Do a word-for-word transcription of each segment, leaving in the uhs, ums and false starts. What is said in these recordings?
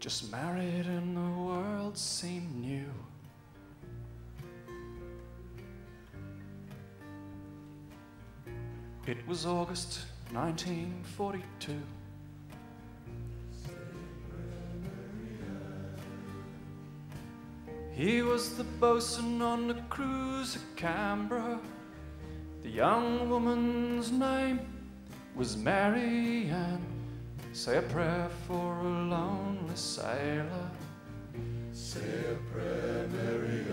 Just married and the world seemed new. It was August nineteen forty-two. He was the bosun on the cruise at Canberra. The young woman's name was Mary Ann. Say a prayer for a lonely sailor. Say a prayer, Mary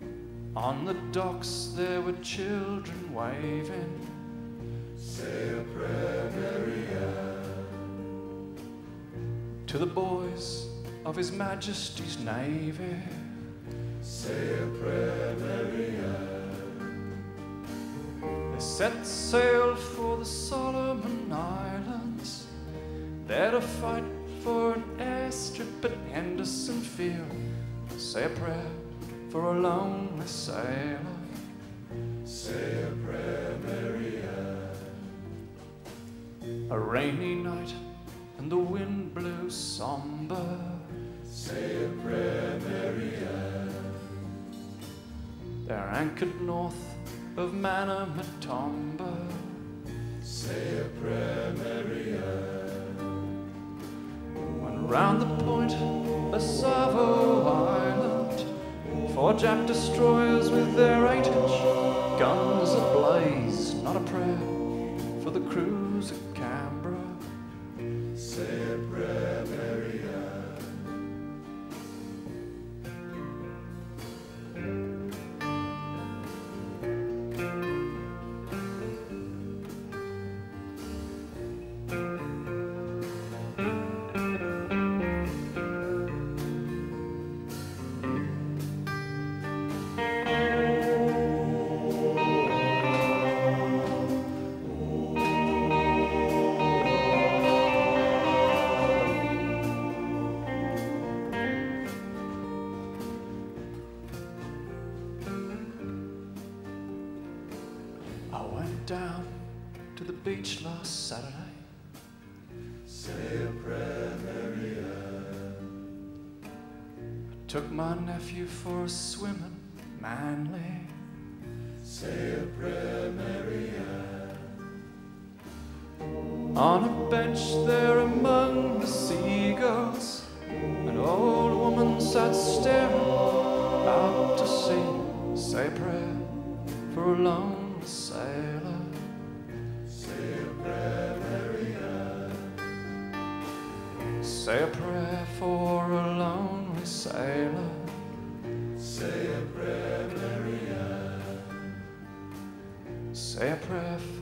Ann. On the docks there were children waving. Say a prayer, Mary Ann. To the boys of His Majesty's Navy. Say a prayer, Mary Ann. They set sail for the Solomon Islands, there to fight for an airstrip at Henderson Field. Say a prayer for a lonely sailor. Say a prayer, Mary Ann. A rainy night and the wind blew somber. Say a prayer, Mary Ann. They're anchored north of Manamatomba. Say a prayer, Mary Ann. When round the point of Savo Island, four Jap destroyers with their eight-inch guns ablaze. Not a prayer for the crews at Canberra. Say a prayer, Mary Ann. I went down to the beach last Saturday. Say a prayer, Mary Ann. I took my nephew for a swim at Manly. Say a prayer, Mary Ann. On a bench there among the seagulls, an old woman sat staring out to sea. Say a prayer for a long sailor. Say a prayer, Mary Ann. Say a prayer for a lonely sailor. Say a prayer, Mary Ann. Say a prayer for